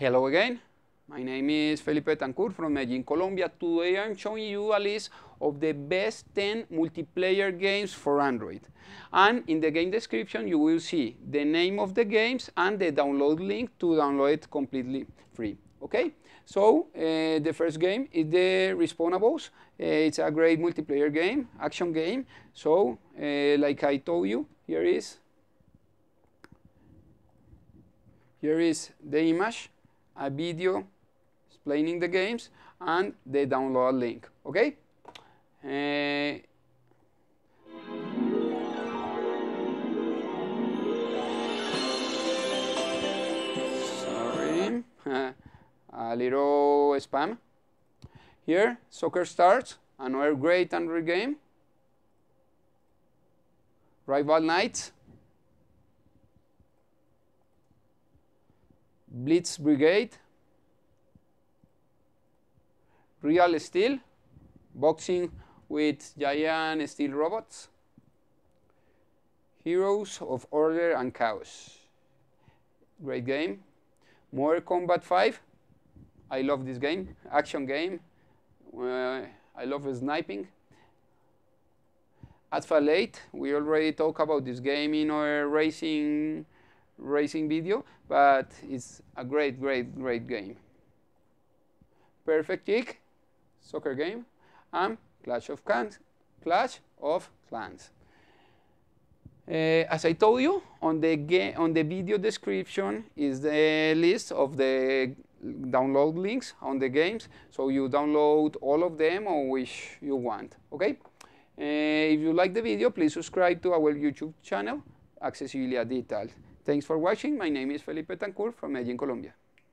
Hello again, my name is Felipe Tancur from Medellin, Colombia. Today I'm showing you a list of the best 10 multiplayer games for Android. And in the game description you will see the name of the games and the download link to download it completely free. Okay, so the first game is the Respawnables. It's a great multiplayer game, action game. So like I told you, here is the image, a video explaining the games and the download link. Okay, sorry, a little spam. Here, Soccer Stars, another great Android game. Rival Knights, Blitz Brigade, Real Steel, boxing with giant steel robots, Heroes of Order and Chaos, great game. Modern Combat 5, I love this game, action game, I love sniping. Asphalt 8, we already talked about this game in our racing video, but it's a great game. Perfect Kick, soccer game, and Clash of Clans. As I told you, on the video description is the list of the download links on the games, so you download all of them or which you want. Okay. If you like the video, please subscribe to our YouTube channel, Accesibilidad Digital. Thanks for watching. My name is Felipe Tancur from Medellin, Colombia.